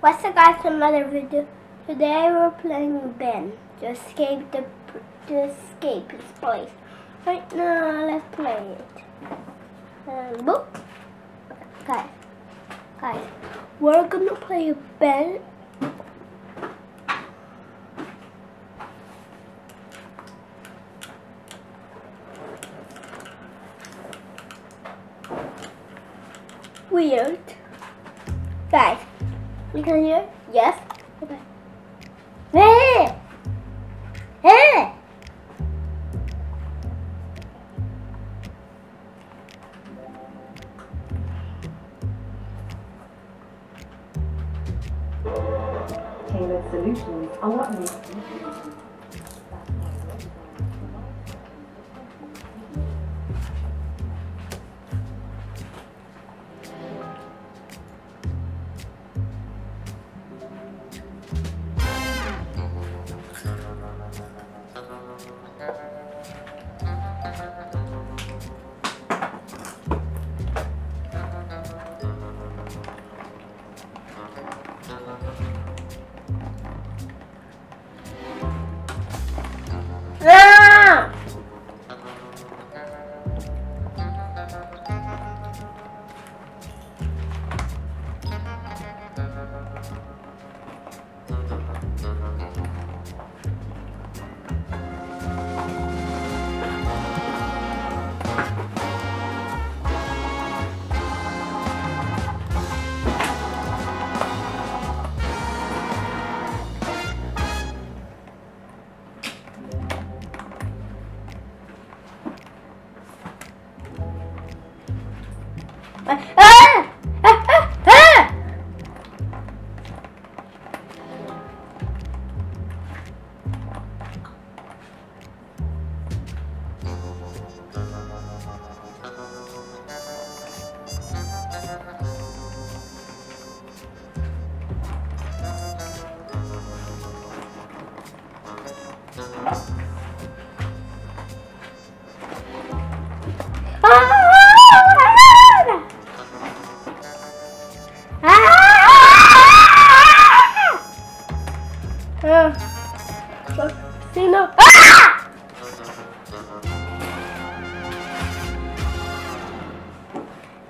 What's up guys, another video. Today we're playing Ben to escape his place. Right now, let's play it. Boop. Guys, we're gonna play Ben. Weird. Guys, you can hear? Yes? Okay. Hey! Hey! Tailored solutions are what makes you.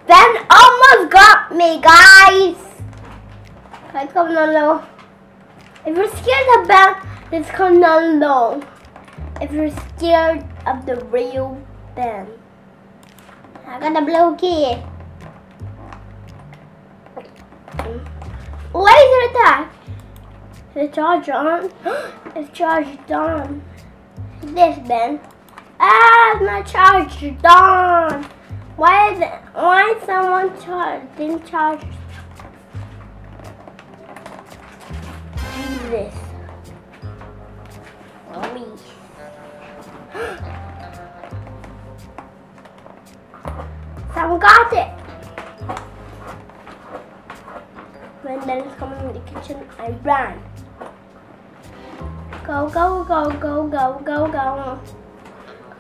Ben almost got me, guys. Okay, come down low. If you're scared of Ben, just come down low. If you're scared of the real Ben, I got a blue key. Laser attack. Is the charger on? It's charged on. This Ben. Ah, it's not charged on. Why is it? Why someone didn't charge this? Someone got it. When Ben is coming in the kitchen, I ran. Go go go go go go go.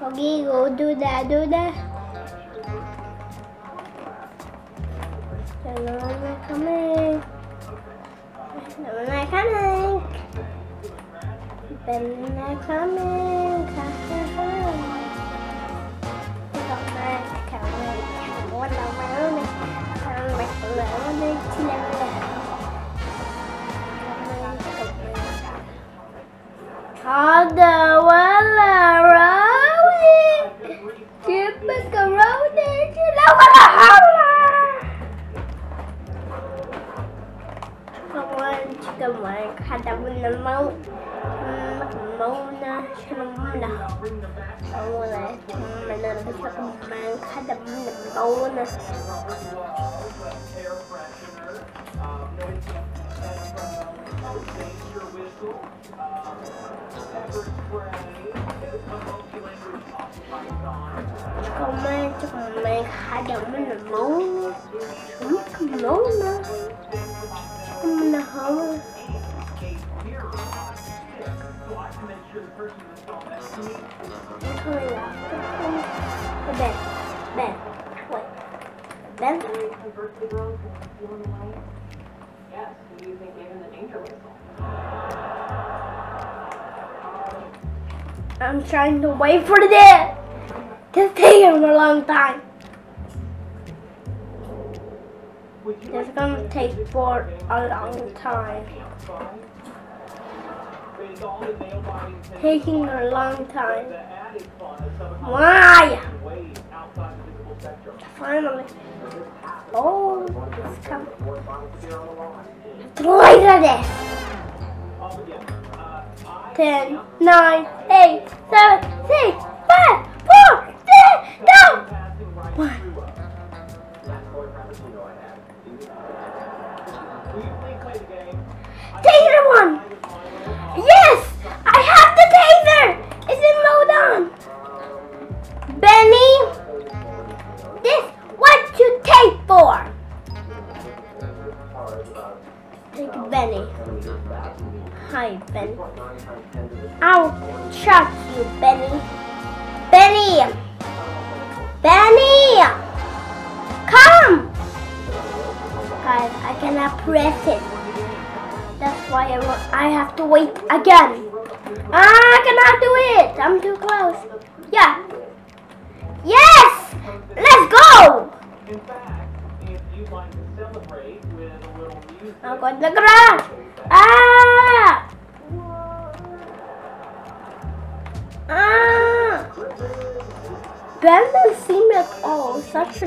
Okay, go do that, do that. Hello, I'm coming. Hello, I'm coming. Ben, I'm coming. Ben? Yes, do you think angel whistle. I'm trying to wait for this. This is taking a long time. It's gonna take for a long time. Taking a long time. Why? Finally. Oh, it's coming. Later this. 10, 9, 8, 7, 6, 5, 4, 3, 2, 1. Taser one! Yes! I have the taser! It's in load on! Benny, this what you take for? Take Benny. Hi, Benny. I'll chuck you, Benny. Benny! Benny! Come! Guys, I cannot press it. That's why I have to wait again. I cannot do it. I'm too close. Yeah. Yes! Let's go! In fact, if you'd like to celebrate with a little music, I'm going to grab. Ah! Ah! Ben doesn't seem at all such a...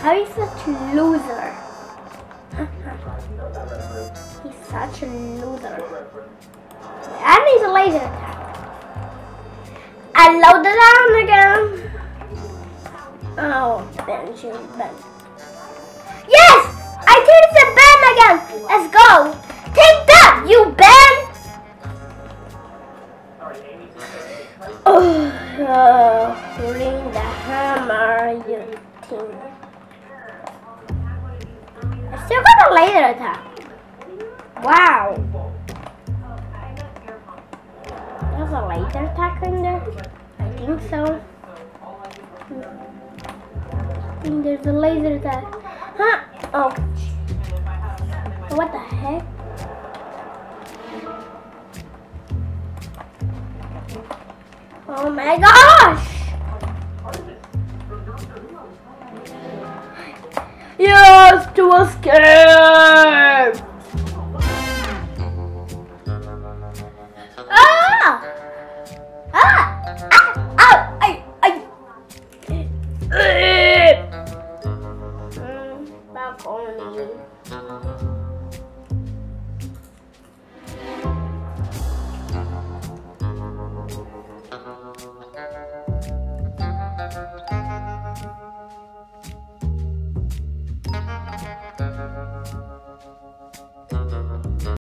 How is such a loser? He's such a loser. I need a laser attack. I load it down again. Oh, Ben. Yes! I changed the Ben again. Let's go. Take that, you Ben! Oh, bring the hammer, you team. I still got a laser attack. Wow! There's a laser attack in there? I think so. I think there's a laser attack. Huh? Oh. What the heck? Oh my gosh! Yes, to escape!